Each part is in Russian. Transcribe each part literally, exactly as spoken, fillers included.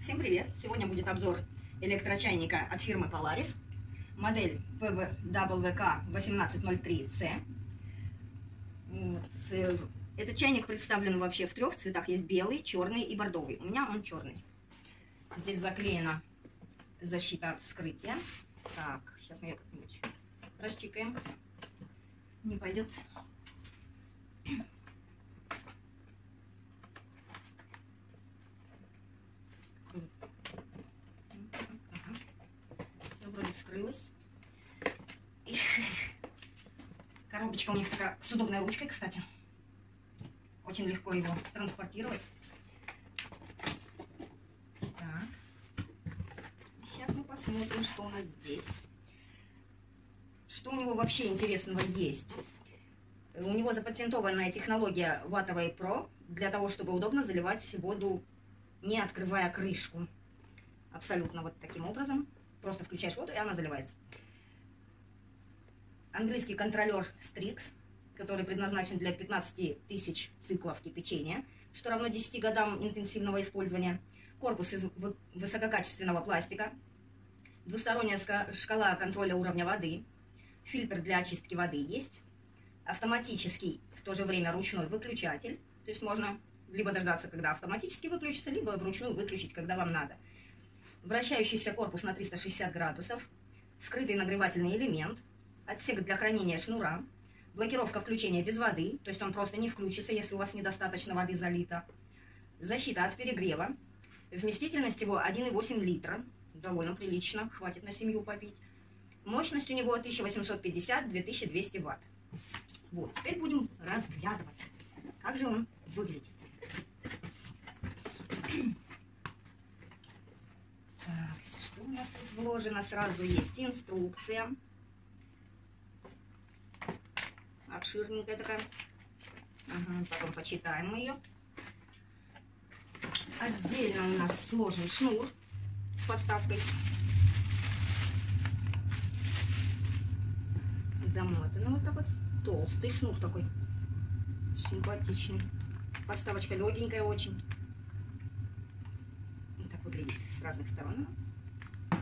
Всем привет! Сегодня будет обзор электрочайника от фирмы Polaris, модель пи дабл ю кей восемнадцать ноль три си. Вот. Этот чайник представлен вообще в трех цветах. Есть белый, черный и бордовый. У меня он черный. Здесь заклеена защита от вскрытия. Так, сейчас мы ее как-нибудь расчикаем. Не пойдет. Вскрылась. И коробочка у них такая с удобной ручкой, кстати. Очень легко его транспортировать. Так. Сейчас мы посмотрим, что у нас здесь. Что у него вообще интересного есть. У него запатентованная технология Water Way Pro для того, чтобы удобно заливать воду, не открывая крышку. Абсолютно вот таким образом. Просто включаешь воду, и она заливается. Английский контролер стрикс, который предназначен для пятнадцати тысяч циклов кипячения, что равно десяти годам интенсивного использования. Корпус из высококачественного пластика. Двусторонняя шкала контроля уровня воды. Фильтр для очистки воды есть. Автоматический, в то же время ручной выключатель. То есть можно либо дождаться, когда автоматически выключится, либо вручную выключить, когда вам надо. Вращающийся корпус на триста шестьдесят градусов, скрытый нагревательный элемент, отсек для хранения шнура, блокировка включения без воды, то есть он просто не включится, если у вас недостаточно воды залито, защита от перегрева, вместительность его один и восемь литра, довольно прилично, хватит на семью попить, мощность у него тысяча восемьсот пятьдесят — две тысячи двести ватт. Вот, теперь будем разглядывать, как же он выглядит. Что у нас тут вложено? Сразу есть инструкция. Обширненькая такая. Ага, потом почитаем ее. Отдельно у нас сложен шнур с подставкой. Замотан вот так вот. Толстый шнур такой. Симпатичный. Подставочка легенькая очень. Выглядит с разных сторон.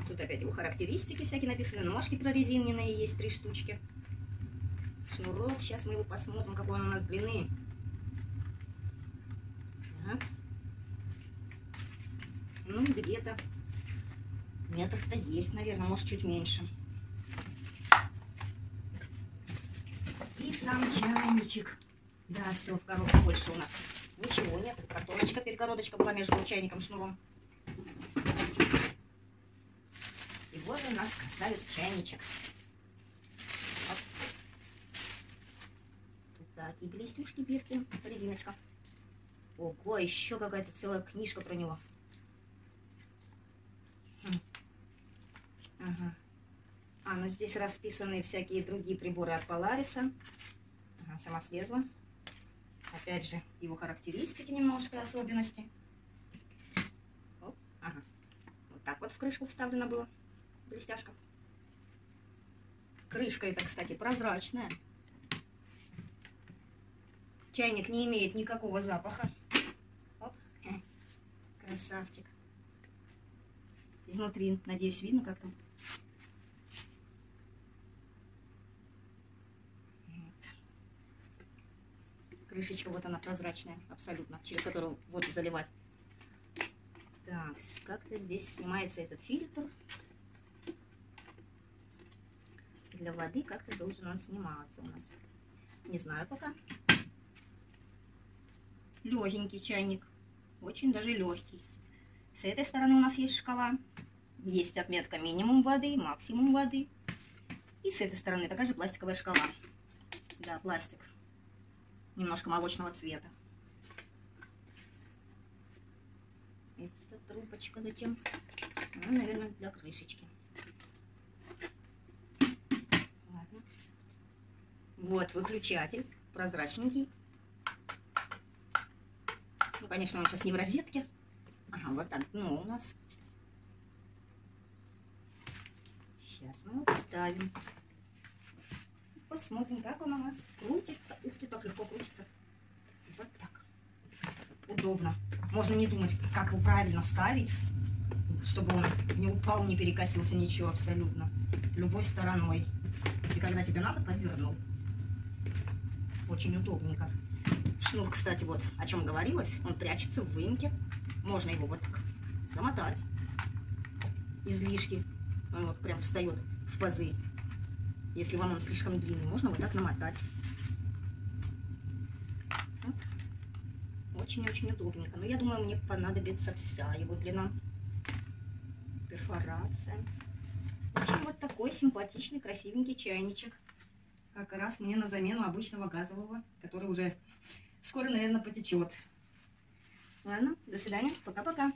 Тут опять его характеристики всякие написаны. Ножки прорезиненные есть, три штучки. Шнурок. Сейчас мы его посмотрим, какой он у нас длины. Так. Ну, где-то метров-то есть, наверное, может, чуть меньше. И сам чайничек. Да, все, в коробке больше у нас ничего нет. Картоночка, перегородочка была между чайником и шнуром. Вот он, наш красавец-чайничек. Тут такие блестюшки, бирки, резиночка. Ого, еще какая-то целая книжка про него. Хм. Ага. А, ну здесь расписаны всякие другие приборы от Polaris. Ага, сама слезла. Опять же, его характеристики немножко, особенности. Оп, ага. Вот так вот в крышку вставлено было. Блестяшка. Крышка эта, кстати, прозрачная. Чайник не имеет никакого запаха. Оп. Красавчик. Изнутри, надеюсь, видно как-то. Вот. Крышечка, вот она прозрачная, абсолютно, через которую воду заливать. Так, как-то здесь снимается этот фильтр. Для воды как-то должен он сниматься у нас. Не знаю пока. Легенький чайник. Очень даже легкий. С этой стороны у нас есть шкала. Есть отметка минимум воды, максимум воды. И с этой стороны такая же пластиковая шкала. Да, пластик. Немножко молочного цвета. Эта трубочка затем. Она, наверное, для крышечки. Вот выключатель, прозрачненький. Ну, конечно, он сейчас не в розетке. Ага, вот так дно у нас. Сейчас мы его поставим. Посмотрим, как он у нас крутится. Ух ты, так легко крутится. Вот так. Удобно. Можно не думать, как его правильно ставить. чтобы он не упал, не перекосился, ничего абсолютно. Любой стороной. И когда тебе надо, повернул. Очень удобненько. Шнур, кстати, вот о чем говорилось, он прячется в выемке. Можно его вот так замотать. Излишки. Он вот прям встает в пазы. Если вам он слишком длинный, можно вот так намотать. Очень-очень удобненько. Но я думаю, мне понадобится вся его длина. Перфорация. В общем, вот такой симпатичный, красивенький чайничек. Как раз мне на замену обычного газового, который уже скоро, наверное, потечет. Ладно, до свидания. Пока-пока.